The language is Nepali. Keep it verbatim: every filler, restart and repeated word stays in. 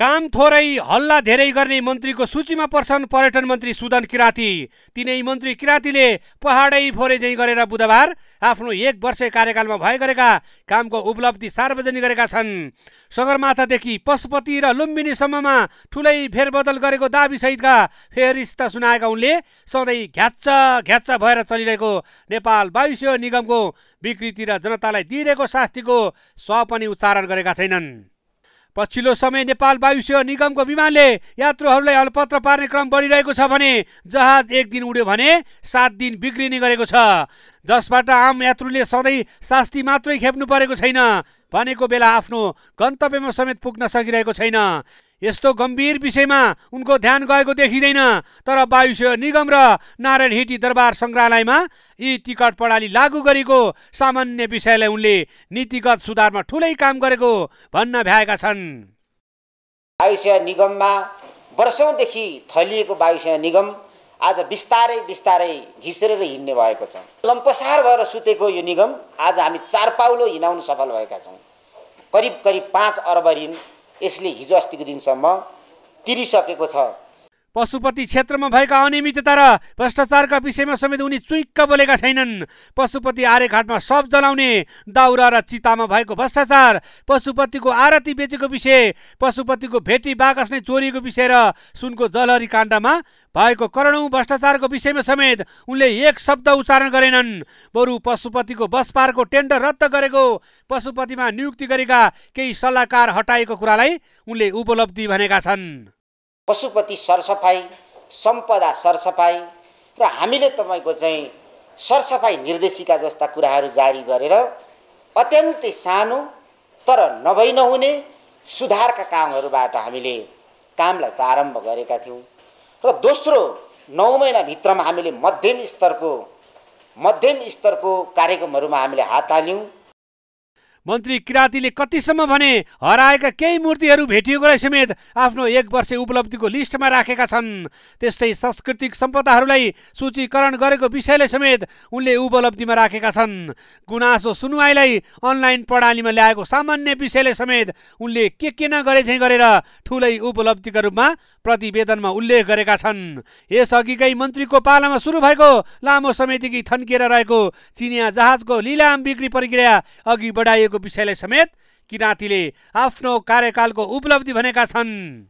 काम थोरै हल्ला धेरै गर्ने मन्त्रीको सूचीमा पर्छन् पर्यटन मन्त्री सुदन किराती। तिनै मन्त्री किरातीले पहाडै फोरेझै गरेर बुधबार आफ्नो एक वर्ष कार्यकालमा भए गरेका कामको उपलब्धि सार्वजनिक गरेका छन्। सगरमाथादेखि पशुपति र लुम्बिनी सम्ममा ठुलै फेरबदल गरेको दाबी सहितका फेरिस्ता सुनाएका उनले सधैँ घ्याच्च घ्याच्च भएर चलिरहेको नेपाल वायुसेवा निगमको बिक्री र जनतालाई दिइरहेको शास्तिको स्व पनि उच्चारण गरेका छैनन्। पछिल्लो समय नेपाल वायुसेवा निगमको विमानले यात्रुहरूलाई अलपत्र पार्ने क्रम बढिरहेको छ भने जहाज एक दिन उड्यो भने सात दिन बिग्रिने गरेको छ, जसबाट आम यात्रुले सधैँ शास्ति मात्रै खेप्नु परेको छैन, भनेको बेला आफ्नो गन्तव्यमा समेत पुग्न सकिरहेको छैन। यस्तो गम्भीर विषयमा उनको ध्यान गएको देखिँदैन, तर वायुसेवा निगम र नारायण हिटी दरबार संग्रहालयमा यी टिकट प्रणाली लागू गरेको सामान्य विषयलाई उनले नीतिगत सुधारमा ठुलै काम गरेको भन्न भ्याएका छन्। वायुसेवा निगममा वर्षौंदेखि थलिएको वायुसेवा निगम आज बिस्तारै बिस्तारै घिसेरेर हिँड्ने भएको छ। लम्पसार भएर सुतेको यो निगम आज हामी चार पाउलो हिँडाउन सफल भएका छौँ। करिब करिब पाँच अर्ब ऋण यसले हिजो अस्तिको दिनसम्म तिरिसकेको छ। पशुपति क्षेत्रमा भएका अनियमितता र भ्रष्टाचारका विषयमा समेत उनी चुइक्क बोलेका छैनन्। पशुपति आर्यघाटमा सब जलाउने, दाउरा र चितामा भएको भ्रष्टाचार, पशुपतिको आरती बेचेको विषय, पशुपतिको भेटी बाकस नै चोरिएको विषय र सुनको जलहरी काण्डमा भएको करोडौं भ्रष्टाचारको विषयमा समेत उनले एक शब्द उच्चारण गरेनन्। बरु पशुपतिको बस पारको टेन्डर रद्द गरेको, पशुपतिमा नियुक्ति गरेका केही सल्लाहकार हटाएको कुरालाई उनले उपलब्धि भनेका छन्। पशुपति सरसफाई, सम्पदा सरसफाई र हामीले तपाईको चाहिँ सरसफाई निर्देशिका जस्ता कुराहरू जारी गरेर अत्यन्तै सानो तर नभई नहुने सुधारका कामहरूबाट हामीले कामलाई प्रारम्भ गरेका थियौँ र दोस्रो नौ महिना भित्रमा हामीले मध्यम स्तरको मध्यम स्तरको कार्यक्रमहरूमा हामीले हात हाल्यौँ। मन्त्री किरातीले कतिसम्म भने हराएका केही मूर्तिहरू भेटिएको र समेत आफ्नो एक वर्ष उपलब्धिको लिस्टमा राखेका छन्। त्यस्तै सांस्कृतिक सम्पदाहरूलाई सूचीकरण गरेको विषयले समेत उनले उपलब्धिमा राखेका छन्। गुनासो सुनुवाईलाई अनलाइन प्रणालीमा ल्याएको सामान्य विषयले समेत उनले के के नगरेझै गरेर ठुलै उपलब्धिका रूपमा प्रतिवेदनमा उल्लेख गरेका छन्। यसअघिकै मन्त्रीको पालामा सुरु भएको लामो समयदेखि थन्किएर रहेको चिनिया जहाजको लिलाम बिक्री प्रक्रिया अघि बढाइएको विषयले समेत किरातीले आफ्नो कार्यकालको उपलब्धि भनेका छन्।